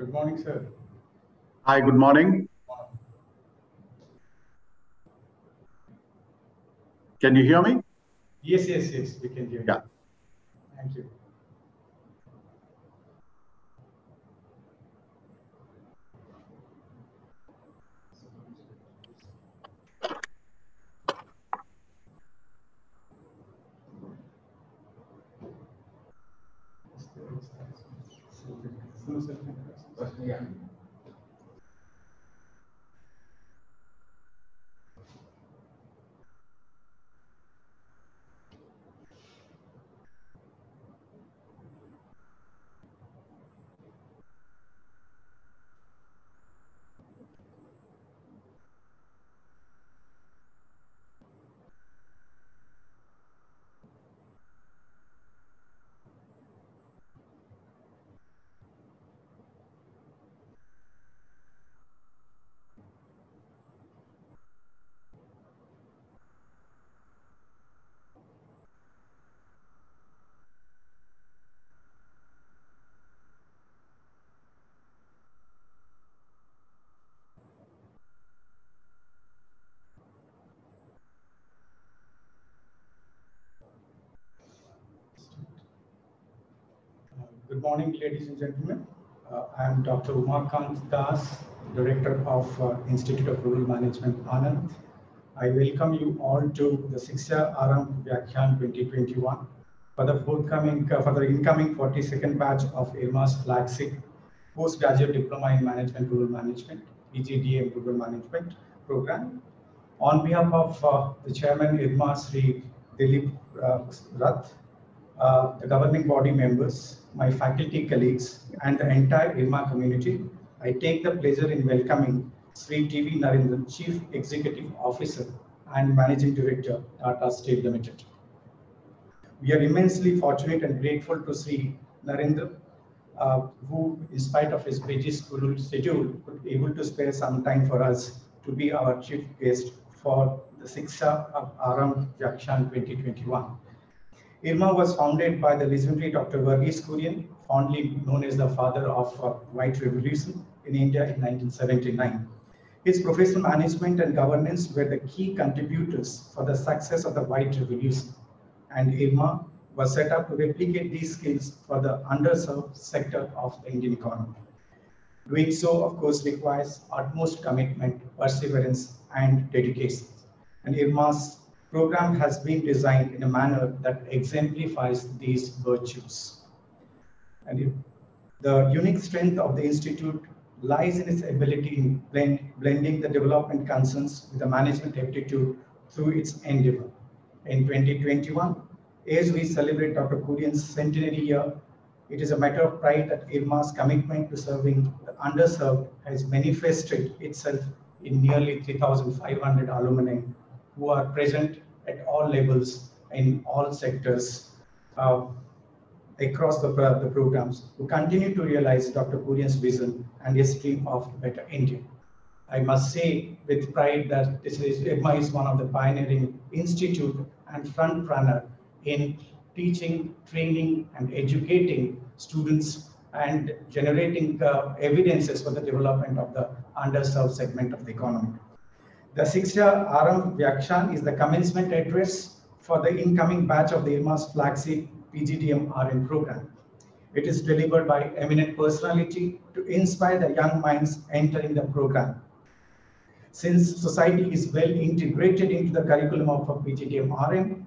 Good morning, sir. Hi, good morning. Can you hear me? Yes, yes, yes, we can hear you. Yeah. Thank you. Good morning, ladies and gentlemen. I am Dr. Uma Kanta Das, Director of Institute of Rural Management, Anand. I welcome you all to the Shiksha Aarambh Vyakhyan 2021 for the incoming 42nd batch of IRMA's flagship postgraduate diploma in management, rural management, PGDM rural management program. On behalf of the Chairman IRMA, Sri Dilip Rath, the governing body members, my faculty colleagues, and the entire IRMA community, I take the pleasure in welcoming Sri TV Narendran, Chief Executive Officer and Managing Director, Tata Steel Limited. We are immensely fortunate and grateful to Sri Narendran, who, in spite of his busy school schedule, could be able to spare some time for us to be our chief guest for the Shiksha Aarambh Vyakhyan 2021. IRMA was founded by the legendary Dr. Verghese Kurien, fondly known as the father of White Revolution in India in 1979. His professional management and governance were the key contributors for the success of the White Revolution, and IRMA was set up to replicate these skills for the underserved sector of the Indian economy. Doing so, of course, requires utmost commitment, perseverance, and dedication. And IRMA's program has been designed in a manner that exemplifies these virtues. And the unique strength of the Institute lies in its ability in blending the development concerns with the management aptitude through its endeavor. In 2021, as we celebrate Dr. Kurien's centenary year, it is a matter of pride that IRMA's commitment to serving the underserved has manifested itself in nearly 3,500 alumni who are present at all levels in all sectors across the programs, who continue to realize Dr. Kurien's vision and his dream of better India. I must say with pride that IRMA is one of the pioneering institute and front runner in teaching, training, and educating students and generating evidences for the development of the underserved segment of the economy. The Shiksha Aarambh Vyakhyan is the commencement address for the incoming batch of the IRMA's flagship PGDM(RM) program. It is delivered by eminent personality to inspire the young minds entering the program. Since society is well integrated into the curriculum of PGDM(RM),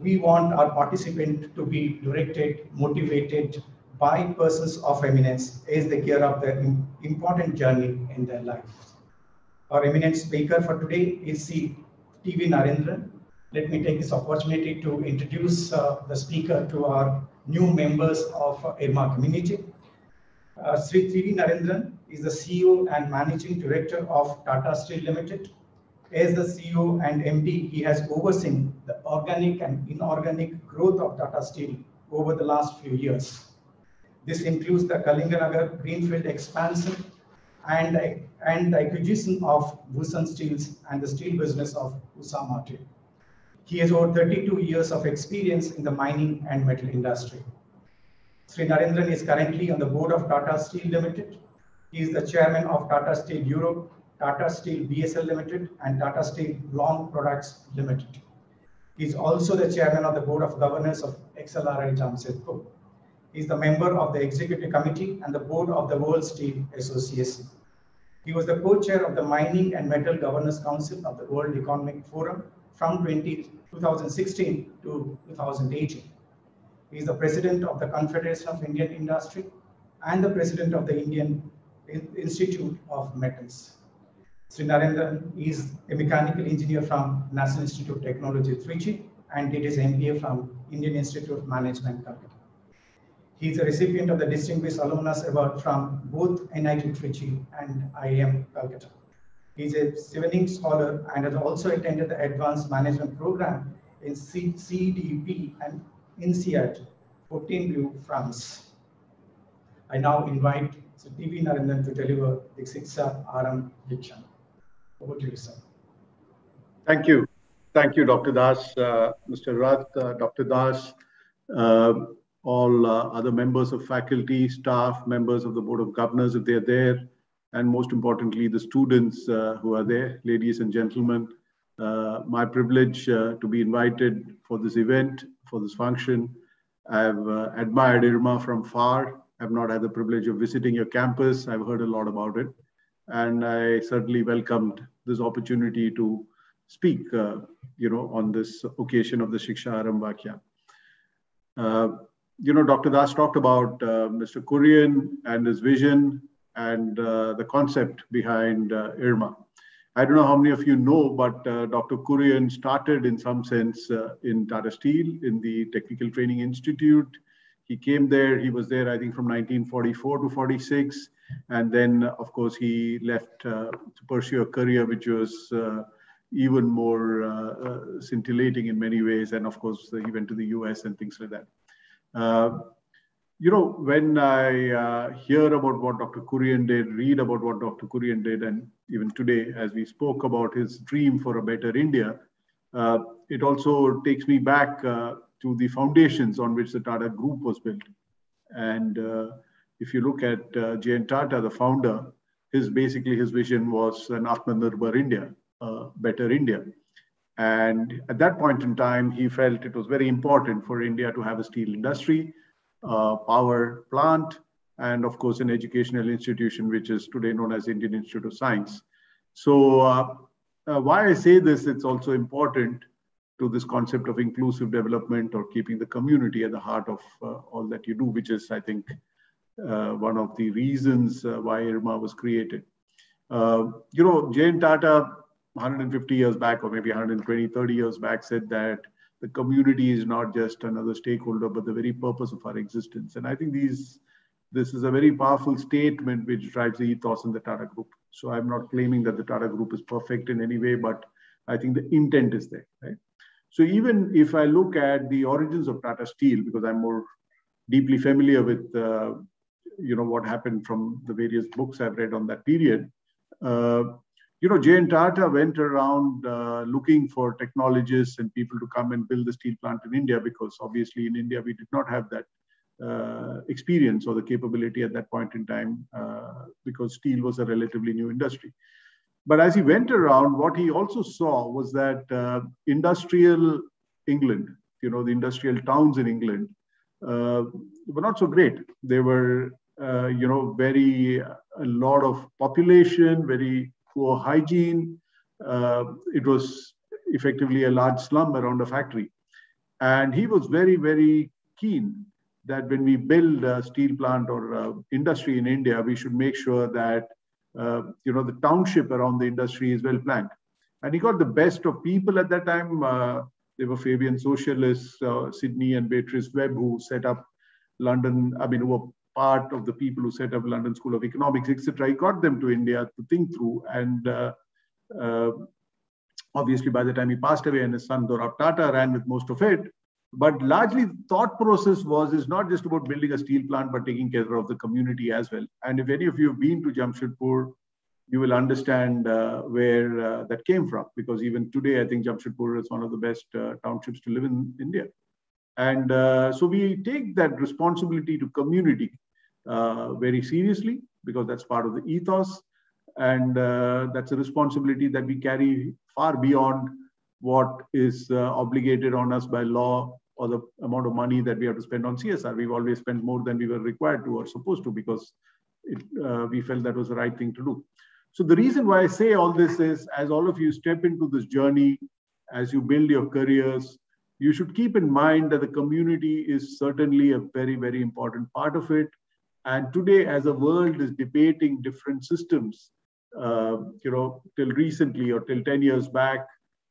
we want our participants to be directed, motivated by persons of eminence as they gear up their important journey in their life. Our eminent speaker for today is TV Narendran. Let me take this opportunity to introduce the speaker to our new members of IRMA community. Sri TV Narendran is the CEO and Managing Director of Tata Steel Limited. As the CEO and MD, he has overseen the organic and inorganic growth of Tata Steel over the last few years. This includes the Kalinganagar greenfield expansion and the acquisition of Bhushan Steel and the steel business of Usama. He has over 32 years of experience in the mining and metal industry. Sri Narendran is currently on the board of Tata Steel Limited. He is the chairman of Tata Steel Europe, Tata Steel BSL Limited, and Tata Steel Long Products Limited. He is also the chairman of the board of governors of XLRI Jamshedpur. He is the member of the executive committee and the board of the World Steel Association. He was the co-chair of the Mining and Metal Governance Council of the World Economic Forum from 2016 to 2018. He is the president of the Confederation of Indian Industry and the president of the Indian Institute of Metals. Sri Narendran is a mechanical engineer from National Institute of Technology, Trichy, and did his MBA from Indian Institute of Management, Calcutta. He is a recipient of the Distinguished Alumnus Award from both NIT Trichy and IIM Calcutta. He is a Sevening Scholar and has also attended the Advanced Management Program in CDP and INSEAD, Fontainebleau, France. I now invite TV Narendran to deliver the Shiksha Aarambh Vyakhyan. Over to you, sir. Thank you. Thank you, Dr. Das, Mr. Rath, Dr. Das, all other members of faculty, staff, members of the Board of Governors if they are there, and most importantly, the students who are there, ladies and gentlemen. My privilege to be invited for this event, for this function. I've admired IRMA from far. I've not had the privilege of visiting your campus. I've heard a lot about it. And I certainly welcomed this opportunity to speak on this occasion of the Shiksha Aarambh Vyakhyan. Dr. Das talked about Mr. Kurien and his vision and the concept behind IRMA. I don't know how many of you know, but Dr. Kurien started in some sense in Tata Steel, in the Technical Training Institute. He came there, he was there, I think, from 1944 to 46. And then, of course, he left to pursue a career which was even more scintillating in many ways. And of course, he went to the US and things like that. When I hear about what Dr. Kurien did, read about what Dr. Kurien did, and even today, as we spoke about his dream for a better India, it also takes me back to the foundations on which the Tata Group was built. And if you look at J.N. Tata, the founder, his vision was an Atmanirbhar India, better India. And at that point in time, he felt it was very important for India to have a steel industry, power plant, and of course, an educational institution, which is today known as Indian Institute of Science. So why I say this, it's also important to this concept of inclusive development or keeping the community at the heart of all that you do, which is, I think, one of the reasons why IRMA was created. J.N. Tata, 150 years back, or maybe 120, 30 years back, said that the community is not just another stakeholder, but the very purpose of our existence. And I think this is a very powerful statement which drives the ethos in the Tata Group. So I'm not claiming that the Tata Group is perfect in any way, but I think the intent is there, right? So even if I look at the origins of Tata Steel, because I'm more deeply familiar with what happened from the various books I've read on that period, J.N. Tata went around looking for technologists and people to come and build the steel plant in India, because obviously in India, we did not have that experience or the capability at that point in time, because steel was a relatively new industry. But as he went around, what he also saw was that industrial England, the industrial towns in England were not so great. They were, a lot of population, very poor hygiene. It was effectively a large slum around a factory. And he was very, very keen that when we build a steel plant or industry in India, we should make sure that the township around the industry is well planned. And he got the best of people at that time. They were Fabian socialists, Sydney and Verghese Kurien, who set up London, who were part of the people who set up London School of Economics, etc. He got them to India to think through. And obviously, by the time he passed away and his son Dorab Tata ran with most of it, but largely the thought process is not just about building a steel plant, but taking care of the community as well. And if any of you have been to Jamshedpur, you will understand where that came from. Because even today, I think Jamshedpur is one of the best townships to live in India. And so we take that responsibility to community very seriously, because that's part of the ethos. And that's a responsibility that we carry far beyond what is obligated on us by law or the amount of money that we have to spend on CSR. We've always spent more than we were required to or supposed to, because we felt that was the right thing to do. So the reason why I say all this is, as all of you step into this journey, as you build your careers, you should keep in mind that the community is certainly a very, very important part of it. And today, as the world is debating different systems, till recently or till 10 years back,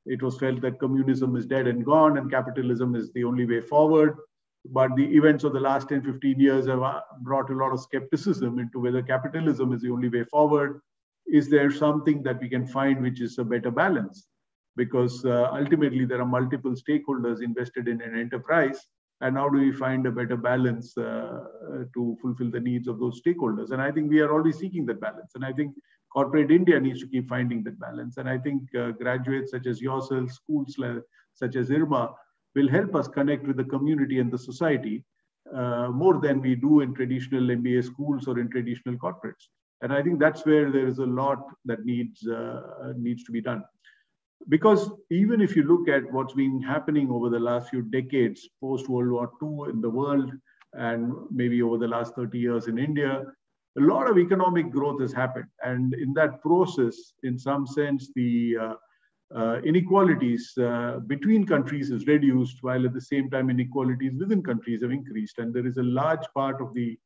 it was felt that communism is dead and gone and capitalism is the only way forward. But the events of the last 10, 15 years have brought a lot of skepticism into whether capitalism is the only way forward. Is there something that we can find which is a better balance? Because ultimately there are multiple stakeholders invested in an enterprise, and how do we find a better balance to fulfill the needs of those stakeholders? And I think we are always seeking that balance. And I think corporate India needs to keep finding that balance. And I think graduates such as yourselves, schools such as IRMA will help us connect with the community and the society more than we do in traditional MBA schools or in traditional corporates. And I think that's where there is a lot that needs to be done. Because even if you look at what's been happening over the last few decades, post-World War II in the world, and maybe over the last 30 years in India, a lot of economic growth has happened. And in that process, in some sense, the inequalities between countries is reduced, while at the same time, inequalities within countries have increased. And there is a large part of the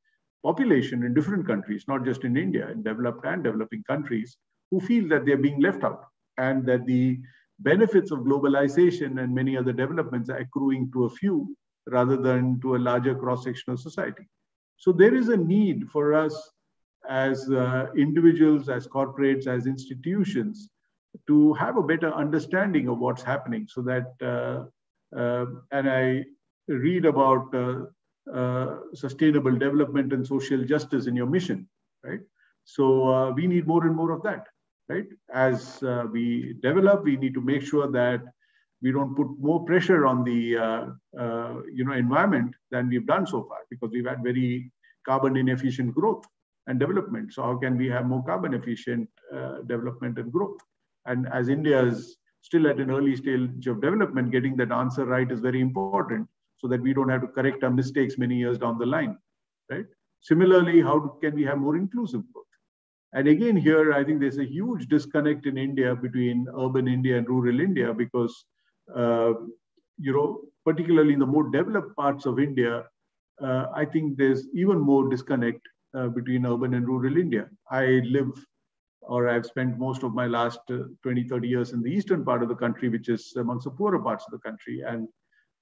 population in different countries, not just in India, in developed and developing countries, who feel that they're being left out, and that the benefits of globalization and many other developments are accruing to a few rather than to a larger cross-section of society. So there is a need for us as individuals, as corporates, as institutions to have a better understanding of what's happening, so that, and I read about sustainable development and social justice in your mission, right? So we need more and more of that. Right? As we develop, we need to make sure that we don't put more pressure on the environment than we've done so far, because we've had very carbon inefficient growth and development. So how can we have more carbon efficient development and growth? And as India is still at an early stage of development, getting that answer right is very important, so that we don't have to correct our mistakes many years down the line. Right? Similarly, how can we have more inclusive growth? And again, here, I think there's a huge disconnect in India between urban India and rural India, because, particularly in the more developed parts of India, I think there's even more disconnect between urban and rural India. I've spent most of my last 20, 30 years in the eastern part of the country, which is amongst the poorer parts of the country. And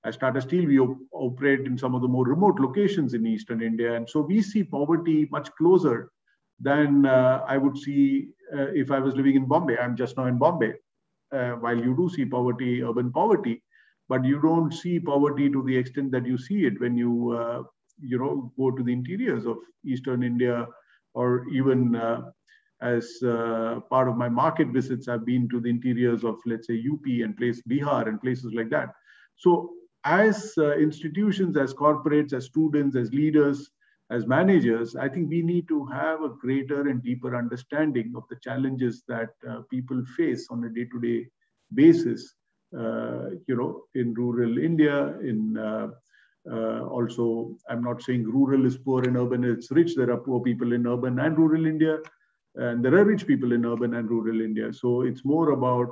as Tata Steel, we operate in some of the more remote locations in eastern India. And so we see poverty much closer than I would see if I was living in Bombay. I'm just now in Bombay. While you do see poverty, urban poverty, but you don't see poverty to the extent that you see it when you, go to the interiors of eastern India, or even as part of my market visits, I've been to the interiors of, let's say, UP and Bihar and places like that. So as institutions, as corporates, as students, as leaders, as managers, I think we need to have a greater and deeper understanding of the challenges that people face on a day-to-day basis, in rural India, also, I'm not saying rural is poor and urban is rich. There are poor people in urban and rural India, and there are rich people in urban and rural India. So it's more about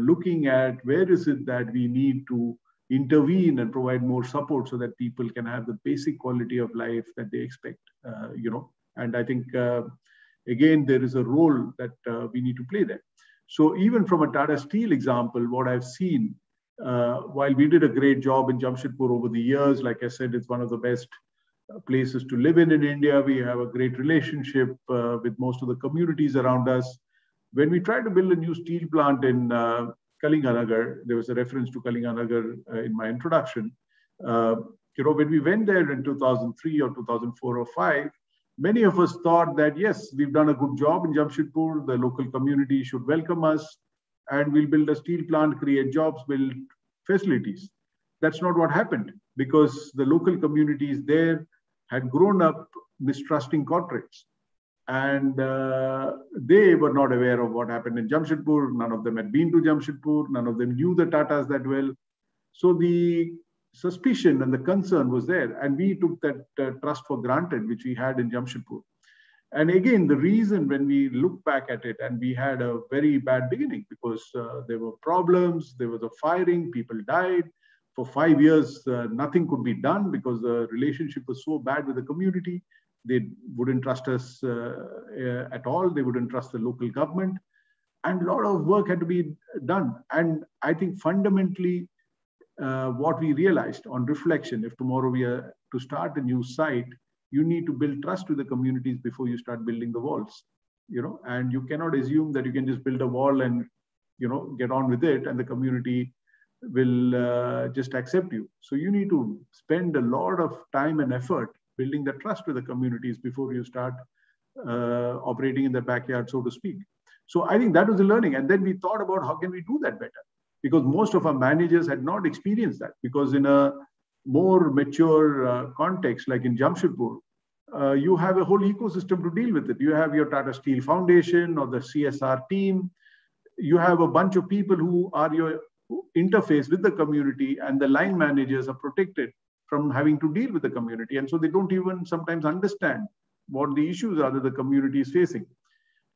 looking at where is it that we need to intervene and provide more support, so that people can have the basic quality of life that they expect, And I think, again, there is a role that we need to play there. So even from a Tata Steel example, what I've seen, while we did a great job in Jamshedpur over the years, like I said, it's one of the best places to live in India. We have a great relationship with most of the communities around us. When we tried to build a new steel plant in Kalinganagar, there was a reference to Kalinganagar in my introduction. When we went there in 2003 or 2004 or 5, many of us thought that, yes, we've done a good job in Jamshedpur, the local community should welcome us, and we'll build a steel plant, create jobs, build facilities. That's not what happened, because the local communities there had grown up mistrusting corporates, and they were not aware of what happened in Jamshedpur. None of them had been to Jamshedpur. None of them knew the Tatas that well. So the suspicion and the concern was there, and we took that trust for granted, which we had in Jamshedpur. And again, the reason when we look back at it, and we had a very bad beginning because there were problems, there was a firing, people died. For 5 years, nothing could be done because the relationship was so bad with the community. They wouldn't trust us at all. They wouldn't trust the local government. And a lot of work had to be done. And I think fundamentally, what we realized on reflection, if tomorrow we are to start a new site, you need to build trust with the communities before you start building the walls, you know, and you cannot assume that you can just build a wall and, you know, get on with it and the community will just accept you. So you need to spend a lot of time and effort building the trust with the communities before you start operating in the backyard, so to speak. So I think that was the learning. And then we thought about how can we do that better? Because most of our managers had not experienced that, because in a more mature context, like in Jamshedpur, you have a whole ecosystem to deal with it. You have your Tata Steel Foundation or the CSR team. You have a bunch of people who are your interface with the community, and the line managers are protected from having to deal with the community. And so they don't even sometimes understand what the issues are that the community is facing.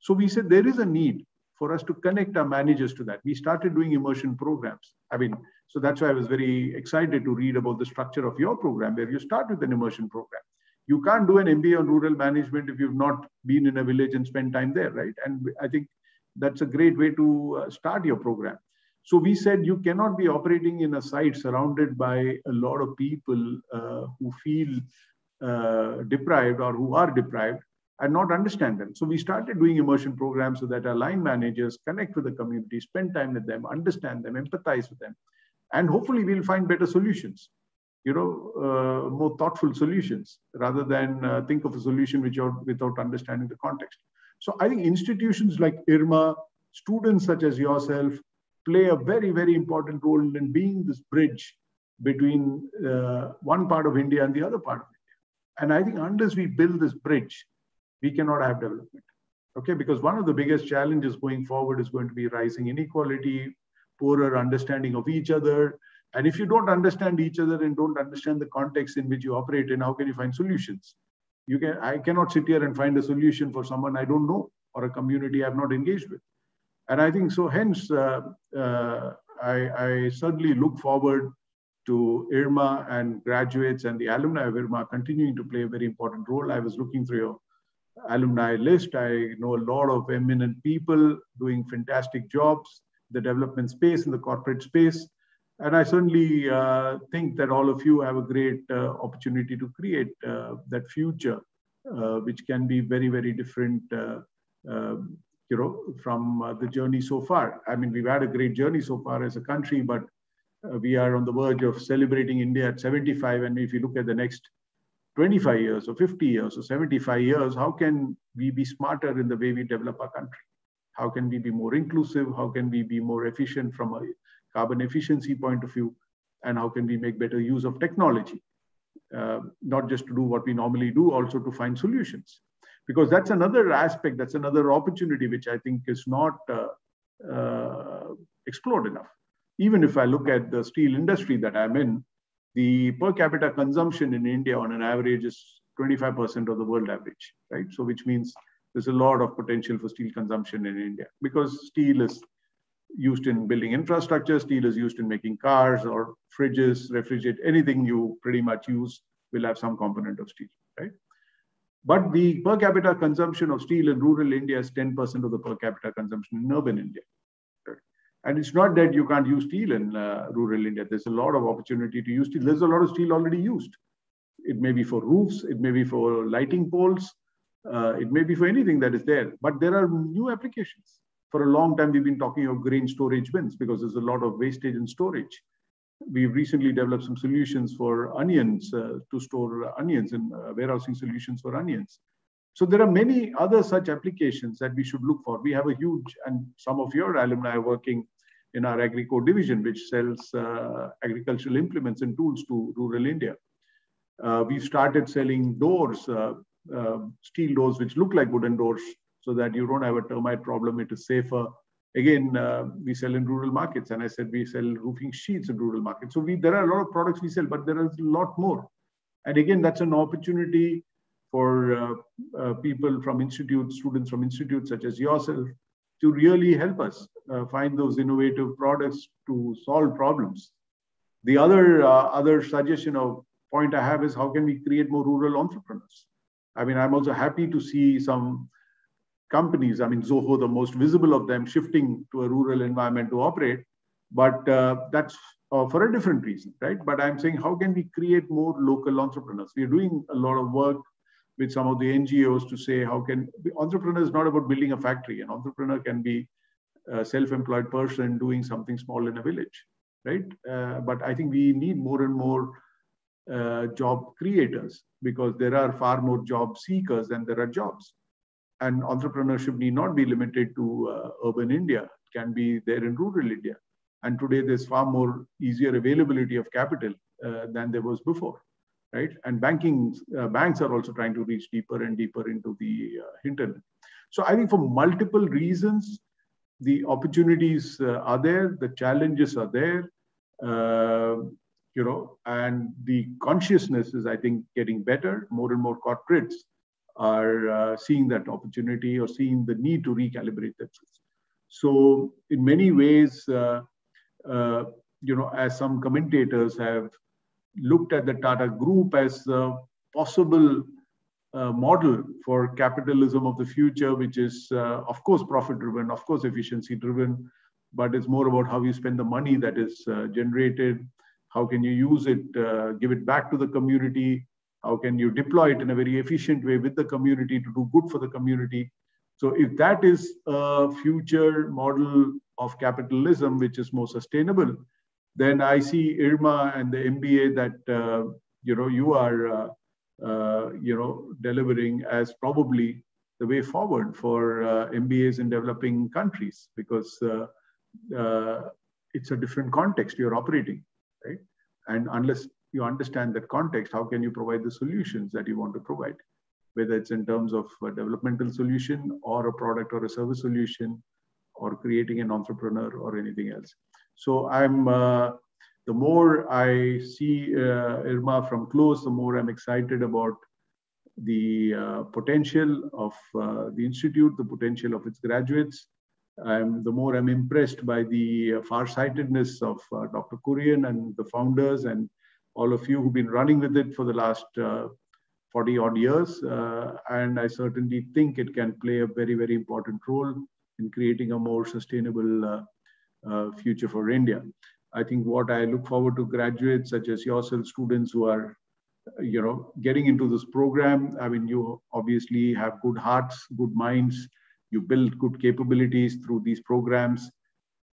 So we said there is a need for us to connect our managers to that. We started doing immersion programs. I mean, so that's why I was very excited to read about the structure of your program, where you start with an immersion program. You can't do an MBA on rural management if you've not been in a village and spent time there, right? And I think that's a great way to start your program. So we said you cannot be operating in a site surrounded by a lot of people who feel deprived or who are deprived and not understand them. So we started doing immersion programs so that our line managers connect with the community, spend time with them, understand them, empathize with them. And hopefully we'll find better solutions, you know, more thoughtful solutions rather than think of a solution which are without understanding the context. So I think institutions like IRMA, students such as yourself, play a very, very important role in being this bridge between one part of India and the other part of India. And I think unless we build this bridge, we cannot have development, okay? Because one of the biggest challenges going forward is going to be rising inequality, poorer understanding of each other. And if you don't understand each other and don't understand the context in which you operate in, how can you find solutions? I cannot sit here and find a solution for someone I don't know or a community I've not engaged with. And I think so, hence, I certainly look forward to IRMA and graduates and the alumni of IRMA continuing to play a very important role. I was looking through your alumni list. I know a lot of eminent people doing fantastic jobs, the development space and the corporate space. And I certainly think that all of you have a great opportunity to create that future, which can be very, very different you know, from the journey so far. I mean, we've had a great journey so far as a country, but we are on the verge of celebrating India at 75. And if you look at the next 25 years or 50 years or 75 years, how can we be smarter in the way we develop our country? How can we be more inclusive? How can we be more efficient from a carbon efficiency point of view? And how can we make better use of technology? Not just to do what we normally do, also to find solutions. Because that's another aspect, that's another opportunity, which I think is not explored enough. Even if I look at the steel industry that I'm in, the per capita consumption in India on an average is 25% of the world average, right? So which means there's a lot of potential for steel consumption in India, because steel is used in building infrastructure, steel is used in making cars or fridges, refrigerators, anything you pretty much use will have some component of steel, right? But the per capita consumption of steel in rural India is 10% of the per capita consumption in urban India. And it's not that you can't use steel in rural India. There's a lot of opportunity to use steel. There's a lot of steel already used. It may be for roofs, it may be for lighting poles, it may be for anything that is there. But there are new applications. For a long time, we've been talking of grain storage bins because there's a lot of wastage in storage. We've recently developed some solutions for onions, to store onions, and warehousing solutions for onions. So there are many other such applications that we should look for. We have a huge, and some of your alumni are working in our Agrico division, which sells agricultural implements and tools to rural India. We've started selling doors, steel doors, which look like wooden doors, so that you don't have a termite problem. It is safer. Again, we sell in rural markets. And I said, we sell roofing sheets in rural markets. So there are a lot of products we sell, but there is a lot more. And again, that's an opportunity for people from institutes, students from institutes such as yourself, to really help us find those innovative products to solve problems. The other suggestion or point I have is, how can we create more rural entrepreneurs? I mean, I'm also happy to see some companies, I mean, Zoho, the most visible of them, shifting to a rural environment to operate, but that's for a different reason, right? But I'm saying, how can we create more local entrepreneurs? We're doing a lot of work with some of the NGOs to say, how can, entrepreneur is not about building a factory. An entrepreneur can be a self-employed person doing something small in a village, right? But I think we need more and more job creators, because there are far more job seekers than there are jobs. And entrepreneurship need not be limited to urban India. It can be there in rural India. And today there's far more easier availability of capital than there was before, right? And banks are also trying to reach deeper and deeper into the hinterland. So I think for multiple reasons, the opportunities are there, the challenges are there, you know, and the consciousness is, I think, getting better. More and more corporates are seeing that opportunity or seeing the need to recalibrate themselves. So in many ways, you know, as some commentators have looked at the Tata Group as a possible model for capitalism of the future, which is, of course, profit-driven, of course, efficiency-driven, but it's more about how you spend the money that is generated, how can you use it, give it back to the community, how can you deploy it in a very efficient way with the community to do good for the community. So if that is a future model of capitalism, which is more sustainable, then I see IRMA and the MBA that, you know, you are, you know, delivering as probably the way forward for MBAs in developing countries, because it's a different context you're operating, right? And unless you understand that context, how can you provide the solutions that you want to provide? Whether it's in terms of a developmental solution or a product or a service solution or creating an entrepreneur or anything else. So I'm, the more I see IRMA from close, the more I'm excited about the potential of the institute, the potential of its graduates. The more I'm impressed by the farsightedness of Dr. Kurien and the founders and all of you who've been running with it for the last 40 odd years. And I certainly think it can play a very, very important role in creating a more sustainable future for India. I think what I look forward to graduates such as yourself, students who are, you know, getting into this program. I mean, you obviously have good hearts, good minds. You build good capabilities through these programs,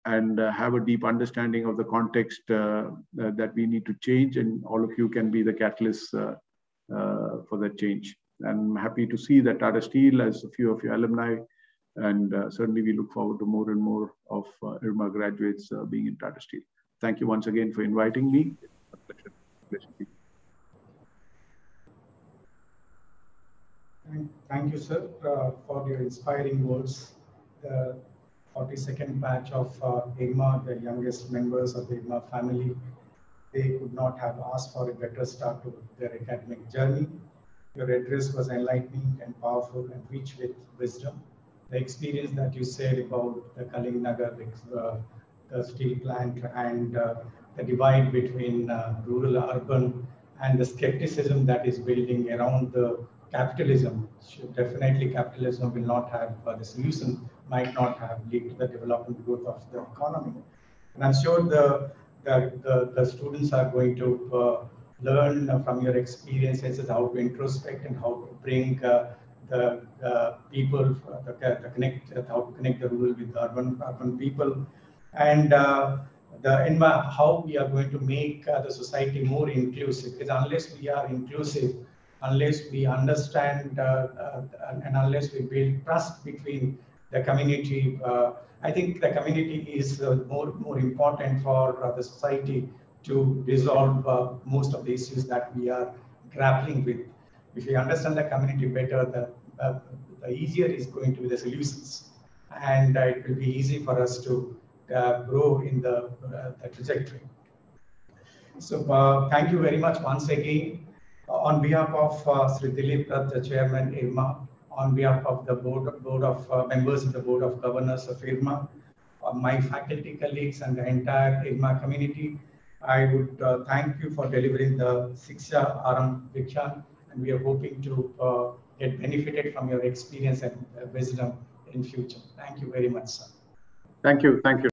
and have a deep understanding of the context that we need to change, and all of you can be the catalysts for that change. I'm happy to see that Tata Steel as a few of your alumni, and certainly we look forward to more and more of IRMA graduates being in Tata Steel. Thank you once again for inviting me. A pleasure. Thank you, sir, for your inspiring words. 42nd batch of IRMA, the youngest members of the IRMA family, they could not have asked for a better start to their academic journey. Your address was enlightening and powerful and rich with wisdom. The experience that you said about the Kalinganagar, the steel plant, and the divide between rural, urban, and the skepticism that is building around the capitalism. Definitely capitalism will not have the solution, might not have led to the development growth of the economy. And I'm sure the students are going to learn from your experiences how to introspect and how to bring the people, how to connect the rural with the urban people, and how we are going to make the society more inclusive. Because unless we are inclusive, unless we understand and unless we build trust between the community. I think the community is more important for the society to resolve most of the issues that we are grappling with. If you understand the community better, the easier is going to be the solutions, and it will be easy for us to grow in the trajectory. So thank you very much once again. On behalf of Sri Dilip Rath, the Chairman, IRMA, on behalf of the board of members of the Board of Governors of IRMA, my faculty colleagues and the entire IRMA community, I would thank you for delivering the Shiksha Aarambh Vyakhyan, and we are hoping to get benefited from your experience and wisdom in future. Thank you very much, sir. Thank you. Thank you.